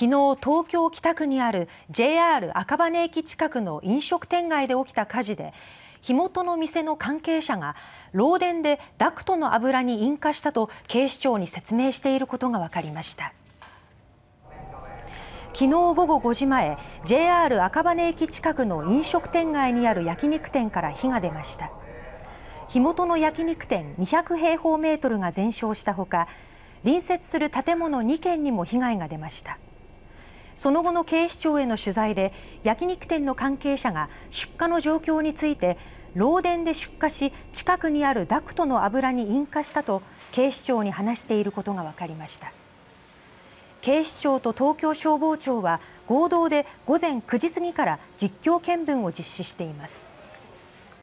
昨日、東京・北区にある JR 赤羽駅近くの飲食店街で起きた火事で、火元の店の関係者が漏電でダクトの油に引火したと警視庁に説明していることが分かりました。昨日午後5時前、JR 赤羽駅近くの飲食店街にある焼肉店から火が出ました。火元の焼肉店200平方メートルが全焼したほか、隣接する建物2軒にも被害が出ました。その後の警視庁への取材で、焼肉店の関係者が出火の状況について、漏電で出火し、近くにあるダクトの油に引火したと警視庁に話していることが分かりました。警視庁と東京消防庁は合同で午前9時過ぎから実況見分を実施しています。